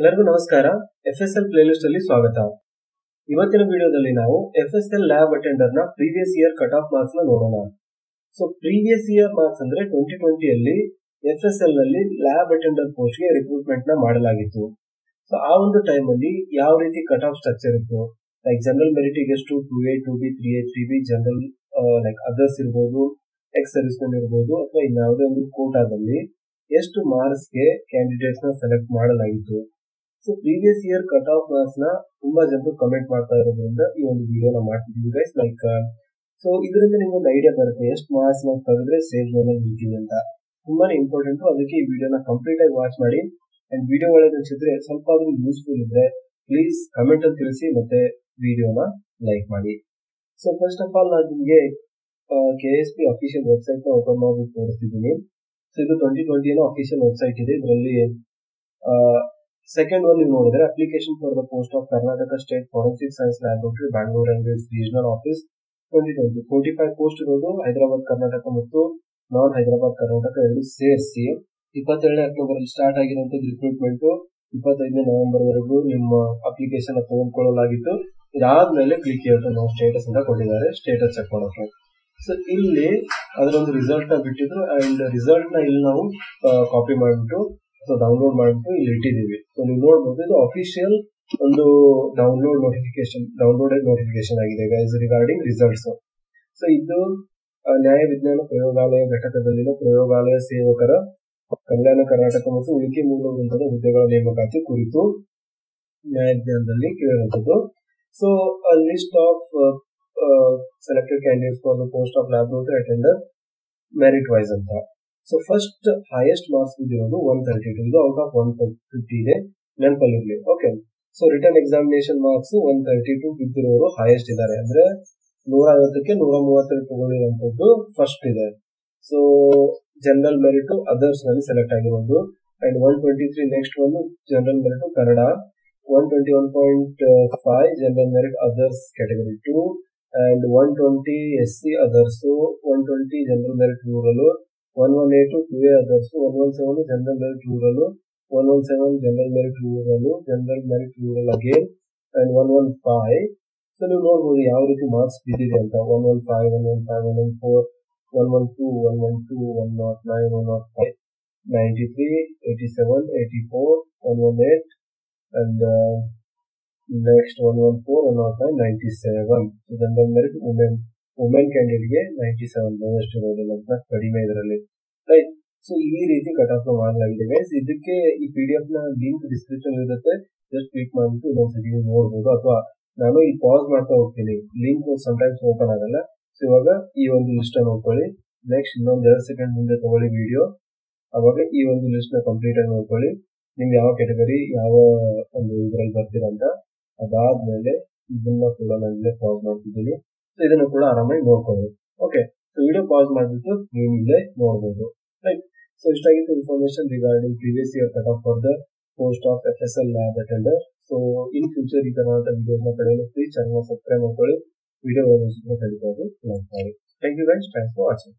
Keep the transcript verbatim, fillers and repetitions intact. ಎಲ್ಲರಿಗೂ ನಮಸ್ಕಾರ F S L playlist ಅಲ್ಲಿ ಸ್ವಾಗತ ಇವತ್ತಿನ ವಿಡಿಯೋದಲ್ಲಿ ನಾವು F S L lab attender ನ previous year cut off marks ನ ನೋಡೋಣ ಸೋ ಪ್ರೀವಿಯಸ್ ಇಯರ್ ಮಾರ್ಕ್ಸ್ ಅಂದ್ರೆ ಟ್ವೆಂಟಿ ಟ್ವೆಂಟಿ ಅಲ್ಲಿ ಎಫ್ ಎಸ್ ಎಲ್ ನಲ್ಲಿ ಲ್ಯಾಬ್ ಅಟೆಂಡರ್ ಪೋಸ್ಟ್ ಗೆ ರಿಕ್ರೂಟ್ಮೆಂಟ್ ನ ಮಾಡಲಾಗಿತ್ತು ಸೋ ಆ ಒಂದು ಟೈಮ್ ಅಲ್ಲಿ ಯಾವ ರೀತಿ ಕಟ್ ಆಫ್ ಸ್ಟ್ರಕ್ಚರ್ ಇತ್ತು ಲೈಕ್ ಜನರಲ್ ಮೆರಿಟ್ ಗೆ ಎಷ್ಟು two A two B three A three B general like others ಇರಬಹುದು ಎಕ್ಸ್ ಸರ್ವಿಸ್ಮೆನ್ ಇರಬಹುದು ಅಥವಾ ಇನ್ನಾವುದೇ ಒಂದು ಕೋಟಾದಲ್ಲಿ ಎಷ್ಟು ಮಾರ್ಕ್ಸ್ ಗೆ ಕ್ಯಾಂಡಿಡೇಟ್ಸ್ ನ ಸೆಲೆಕ್ಟ್ ಮಾಡಲಾಗಿತ್ತು so previous year cut off marks ನ ತುಂಬಾ ಜನರು ಕಮೆಂಟ್ ಮಾಡ್ತಾ ಇರೋದ್ರಿಂದ ಈ ಒಂದು ವಿಡಿಯೋನ ಮಾಡ್ತಿದ್ದೀವಿ ಗೈಸ್ ಲೈಕ್ ಸೊ ಇದರಿಂದ ನಿಮ್ಗೊಂದು ಐಡಿಯಾ ಬರುತ್ತೆ ಎಷ್ಟು ಮಾರ್ಕ್ಸ್ ನಾವು ತೆಗೆದ್ರೆ ಸೇಫ್ ಜೋನ್ ಅಲ್ಲಿ ಇರ್ತೀವಿ ಅಂತ ತುಂಬಾನೇ ಇಂಪಾರ್ಟೆಂಟ್ ಅದಕ್ಕೆ ಈ ವಿಡಿಯೋನ ಕಂಪ್ಲೀಟ್ ಆಗಿ ವಾಚ್ ಮಾಡಿ ಅಂಡ್ ವಿಡಿಯೋ ಒಳಗೆ ಅನ್ಸಿದ್ರೆ ಸ್ವಲ್ಪ ಆದ್ರೂ ಯೂಸ್ಫುಲ್ ಇದ್ರೆ ಪ್ಲೀಸ್ ಕಮೆಂಟ್ ಅಲ್ಲಿ ತಿಳಿಸಿ ಮತ್ತೆ ವಿಡಿಯೋನ ಲೈಕ್ ಮಾಡಿ ಸೊ ಫಸ್ಟ್ ಆಫ್ ಆಲ್ ನಾನು ನಿಮಗೆ K S P official website ನ ಓಪನ್ ಮಾಡಿ ತೋರಿಸ್ತಿದ್ದೀನಿ ಸೊ ಇದು ಟ್ವೆಂಟಿ ಟ್ವೆಂಟಿ ಏನೋ ಅಫಿಷಿಯಲ್ ವೆಬ್ಸೈಟ್ ಇದೆ ಇದರಲ್ಲಿ ಸೆಕೆಂಡ್ ಒನ್ ನೀವು ನೋಡಿದ್ರೆ application for the post of Karnataka state forensic science laboratory Bangalore and it's regional office twenty twenty forty five post ಇರೋದು ಹೈದರಾಬಾದ್ ಕರ್ನಾಟಕ ಮತ್ತು ನಾನ್ ಹೈದರಾಬಾದ್ ಕರ್ನಾಟಕ ಎರಡು ಸೇರಿಸಿ ಇಪ್ಪತ್ತೆರಡನೇ ಅಕ್ಟೋಬರ್ ಅಲ್ಲಿ ಸ್ಟಾರ್ಟ್ ಆಗಿರುವಂತಹ ರಿಕ್ರೂಟ್ಮೆಂಟ್ ಇಪ್ಪತ್ತೈದನೇ ನವೆಂಬರ್ ವರೆಗೂ ನಿಮ್ಮ ಅಪ್ಲಿಕೇಶನ್ ತಗೊಂಡ್ಕೊಳ್ಳಲಾಗಿತ್ತು ಇದಾದ್ಮೇಲೆ ಕ್ಲಿಕ್ ನಾವು ಸ್ಟೇಟಸ್ ಅಂತ ಕೊಟ್ಟಿದ್ದಾರೆ ಸ್ಟೇಟಸ್ ಚೆಕ್ ಮಾಡೋಕೆ ಸೊ ಇಲ್ಲಿ ಅದರೊಂದು ರಿಸಲ್ಟ್ ನ ಬಿಟ್ಟಿದ್ರು ಅಂಡ್ ರಿಸಲ್ಟ್ ನ ಇಲ್ಲಿ ನಾವು ಕಾಪಿ ಮಾಡ್ಬಿಟ್ಟು ಸೊ ಡೌನ್ಲೋಡ್ ಮಾಡ್ಬಿಟ್ಟು ಇಲ್ಲಿ ಇಟ್ಟಿದೀವಿ ಸೊ ನೀವು ನೋಡ್ಬೋದು ಇದು ಅಫಿಷಿಯಲ್ ಒಂದು ಡೌನ್ಲೋಡ್ ನೋಟಿಫಿಕೇಶನ್ ಡೌನ್ಲೋಡೆಡ್ ನೋಟಿಫಿಕೇಶನ್ ಆಗಿದೆ ಗೈಸ್ ರಿಗಾರ್ಡಿಂಗ್ ರಿಸಲ್ಟ್ಸ್ ಸೊ ಇದು ನ್ಯಾಯ ವಿಜ್ಞಾನ ಪ್ರಯೋಗಾಲಯ ಘಟಕದಲ್ಲಿನ ಪ್ರಯೋಗಾಲಯ ಸೇವಕರ ಕಲ್ಯಾಣ ಕರ್ನಾಟಕ ಮತ್ತು ಉಳಿಕೆ ಮೂಲದ ಹುದ್ದೆಗಳ ನೇಮಕಾತಿ ಕುರಿತು ನ್ಯಾಯ ವಿಜ್ಞಾನದಲ್ಲಿ ಕೇಳಿರುವಂಥದ್ದು so list of selected candidates for the post of laboratory attendant merit wise ಅಂತ ಸೊ ಫಸ್ಟ್ ಹೈಯೆಸ್ಟ್ ಮಾರ್ಕ್ಸ್ ಇರೋದು ಒನ್ ತರ್ಟಿ ಟು ಇದು ಔಟ್ ಆಫ್ ಒನ್ ಫಿಫ್ಟಿ ಇದೆ ನೆನಪಲ್ಲಿ ಇರಲಿ okay so written examination marks one thirty two ಬಿದ್ದಿರೋರು highest ಇದ್ದಾರೆ ಅಂದ್ರೆ ನೂರ ಐವತ್ತಕ್ಕೆ ನೂರ ಮೂವತ್ತೆರಡು ತಗೊಂಡಿರುವಂತದ್ದು ಫಸ್ಟ್ ಇದೆ ಸೊ ಜನರಲ್ ಮೆರಿಟ್ ಅದರ್ಸ್ ನಲ್ಲಿ ಸೆಲೆಕ್ಟ್ ಆಗಿರೋದು and one twenty three next ಒಂದು general merit Kannada one twenty one point five general merit others category two and one twenty S C others so one twenty general merit rural one eighteen to two A others so one seventeen general merit rural one seventeen general merit rural general merit rural again and one fifteen so ನೀವು ನೋಡಬಹುದು ಯಾವ ರೀತಿ marks ಬಿದ್ದಿದೆ ಅಂತ one fifteen one fifteen one fourteen one twelve one twelve one oh nine one oh five ninety-three eighty-seven eighty-four one eighteen and uh, next one fourteen one oh nine ninety-seven so general merit women women candidate ಗೆ ninety-seven lowest ಇರೋದಿಲ್ಲ ಅಂತ ಕಡಿಮೆ ಇದರಲ್ಲಿ right so ಈ ರೀತಿ cut of ಮಾಡಲಾಗಿದೆ guys ಇದಕ್ಕೆ ಈ ಪಿ ಡಿ ಎಫ್ ನ ಲಿಂಕ್ ಡಿಸ್ಕ್ರಿಪ್ಷನ್ ಇರುತ್ತೆ ಜಸ್ಟ್ ಕ್ಲಿಕ್ ಮಾಡಿಬಿಟ್ಟು ಇನ್ನೊಂದ್ಸತಿ ನೋಡಬಹುದು ಅಥವಾ ನಾನು ಈ ಪಾಸ್ ಮಾಡ್ತಾ ಹೋಗ್ತೀನಿ ಲಿಂಕ್ ಸಮಟೈಮ್ಸ್ ಓಪನ್ ಆಗಲ್ಲ ಸೊ ಇವಾಗ ಈ ಒಂದು ಲಿಸ್ಟ್ ಅನ್ನು ನೋಡ್ಕೊಳ್ಳಿ ನೆಕ್ಸ್ಟ್ ಇನ್ನೊಂದ್ ಎರಡು ಸೆಕೆಂಡ್ ಮುಂದೆ ತಗೊಳ್ಳಿ ವಿಡಿಯೋ ಅವಾಗ ಈ ಒಂದು ಲಿಸ್ಟ್ ನ ಕಂಪ್ಲೀಟ್ ಆಗಿ ನೋಡ್ಕೊಳ್ಳಿ ನಿಮ್ಗೆ ಯಾವ ಕ್ಯಾಟಗರಿ ಯಾವ ಒಂದು ಇದರಲ್ಲಿ ಬರ್ತೀರ ಅಂತ ಅದಾದ್ಮೇಲೆ ಇದನ್ನ ಕೂಡ ನಾನು ಪಾಸ್ ಮಾಡ್ತಿದ್ದೀನಿ ಸೊ ಇದನ್ನು ಕೂಡ ಆರಾಮಾಗಿ ನೋಡ್ಕೋಬೇಕು ಓಕೆ ಸೊ ವಿಡಿಯೋ ಪಾಸ್ ಮಾಡಿಬಿಟ್ಟು ನೀವು ಇಲ್ಲೇ ನೋಡಬಹುದು ರೈಟ್ ಸೊ ಇಷ್ಟಾಗಿತ್ತು information regarding previous year cut off for the post of F S L lab attender so in future ಈ ತರಹದ ವಿಡಿಯೋಸ್ನ ಪಡೆಯಲು ಪ್ಲೀಸ್ ಚಾನಲ್ ಸಬ್ಸ್ಕ್ರೈಬ್ ಮಾಡ್ಕೊಳ್ಳಿ ವಿಡಿಯೋ ಖಂಡಿತವಾಗಿ ಲೈಕ್ ಮಾಡಿ thank you guys thanks for watching